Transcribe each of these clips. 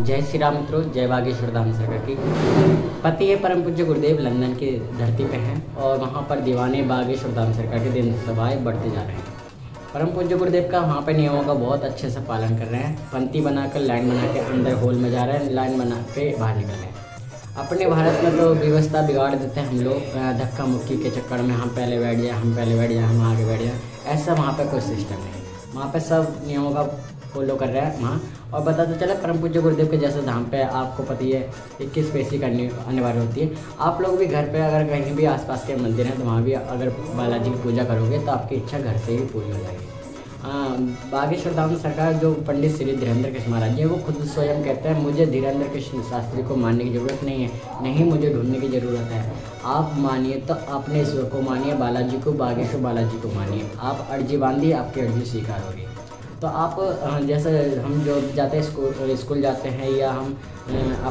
जय श्री राम मित्रों, जय बागेश्वर धाम सरकार की। पति है परम पूज्य गुरुदेव लंदन की धरती पे हैं और वहाँ पर दीवाने बागेश्वर धाम सरकार के दिन सभाएँ बढ़ते जा रहे हैं। परम पूज्य गुरुदेव का वहाँ पे नियमों का बहुत अच्छे से पालन कर रहे हैं। पंक्ति बनाकर लाइन बना के अंदर हॉल में जा रहे हैं, लाइन बना के बाहर निकल रहे हैं। अपने भारत में तो व्यवस्था बिगाड़ देते हैं हम लोग, धक्का मुक्की के चक्कर में हम पहले बैठ जाए, हम आगे बैठ जाए, ऐसा वहाँ पे कोई सिस्टम नहीं। वहाँ पे सब नियमों का फॉलो कर रहे हैं वहाँ। और बताते चले, परम पूज्य गुरुदेव के जैसे धाम पे आपको पता है 21 पैसी करनी अनिवार्य होती है। आप लोग भी घर पे अगर कहीं भी आसपास के मंदिर हैं तो वहाँ भी अगर बालाजी की पूजा करोगे तो आपकी इच्छा घर से ही पूरी हो जाएगी। बागेश्वर धाम सरकार जो पंडित श्री धीरेन्द्र कृष्ण महाराज जी हैं वो खुद स्वयं कहते हैं, मुझे धीरेन्द्र कृष्ण शास्त्री को मानने की ज़रूरत नहीं है, नहीं मुझे ढूंढने की ज़रूरत है। आप मानिए तो अपने ईश्वर को मानिए, बालाजी को, बागेश्वर बालाजी को मानिए। आप अर्जी बांधिए, आपकी अर्जी स्वीकार होगी। तो आप जैसे हम जो जाते हैं स्कूल जाते हैं या हम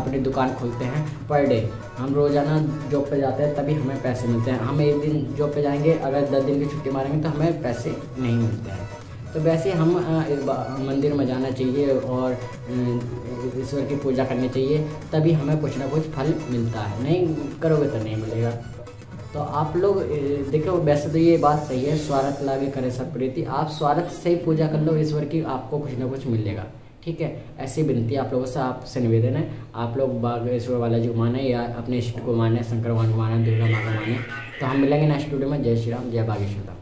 अपनी दुकान खोलते हैं पर डे, हम रोज़ाना जॉब पे जाते हैं तभी हमें पैसे मिलते हैं। हम एक दिन जॉब पे जाएंगे, अगर 10 दिन की छुट्टी मारेंगे तो हमें पैसे नहीं मिलते हैं। तो वैसे हम मंदिर में जाना चाहिए और ईश्वर की पूजा करनी चाहिए, तभी हमें कुछ ना कुछ फल मिलता है, नहीं करोगे तो नहीं मिलेगा। तो आप लोग देखो, वैसे तो ये बात सही है, स्वार्थ लागे करे सब प्रीति। आप स्वार्थ से ही पूजा कर लो ईश्वर की, आपको कुछ ना कुछ मिलेगा। ठीक है, ऐसी विनती आप लोगों से, आपसे निवेदन है। आप लोग बागेश्वर बालाजी को माने या अपने इष्ट को माने, शंकर भगवान को माने, दुर्गा माँ को माने। तो हम मिलेंगे नेक्स्ट वीडियो में। जय श्री राम, जय बागेश्वर।